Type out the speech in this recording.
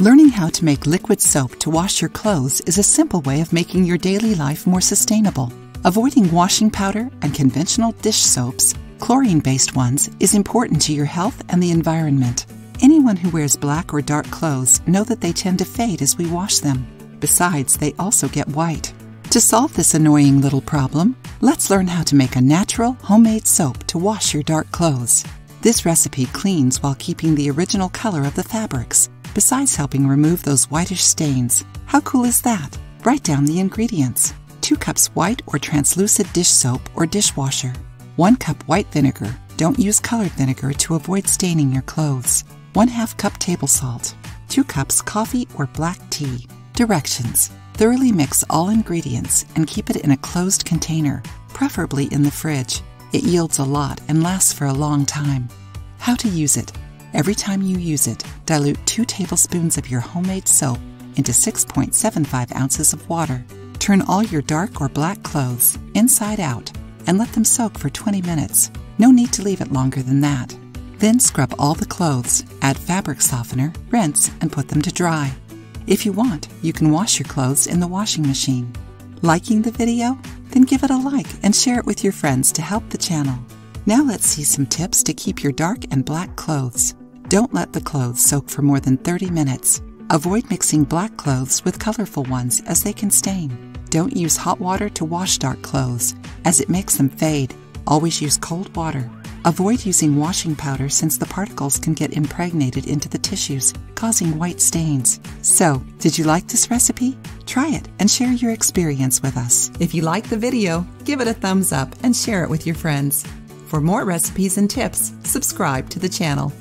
Learning how to make liquid soap to wash your clothes is a simple way of making your daily life more sustainable. Avoiding washing powder and conventional dish soaps, chlorine-based ones, is important to your health and the environment. Anyone who wears black or dark clothes know that they tend to fade as we wash them. Besides, they also get white. To solve this annoying little problem, let's learn how to make a natural, homemade soap to wash your dark clothes. This recipe cleans while keeping the original color of the fabrics, besides helping remove those whitish stains. How cool is that? Write down the ingredients. 2 cups white or translucent dish soap or dishwasher. 1 cup white vinegar. Don't use colored vinegar to avoid staining your clothes. 1/2 cup table salt. 2 cups coffee or black tea. Directions: thoroughly mix all ingredients and keep it in a closed container, preferably in the fridge. It yields a lot and lasts for a long time. How to use it. Every time you use it, dilute 2 tablespoons of your homemade soap into 6.75 ounces of water. Turn all your dark or black clothes inside out and let them soak for 20 minutes. No need to leave it longer than that. Then scrub all the clothes, add fabric softener, rinse, and put them to dry. If you want, you can wash your clothes in the washing machine. Liking the video? Then give it a like and share it with your friends to help the channel. Now let's see some tips to keep your dark and black clothes. Don't let the clothes soak for more than 30 minutes. Avoid mixing black clothes with colorful ones as they can stain. Don't use hot water to wash dark clothes, as it makes them fade. Always use cold water. Avoid using washing powder since the particles can get impregnated into the tissues, causing white stains. So, did you like this recipe? Try it and share your experience with us. If you like the video, give it a thumbs up and share it with your friends. For more recipes and tips, subscribe to the channel.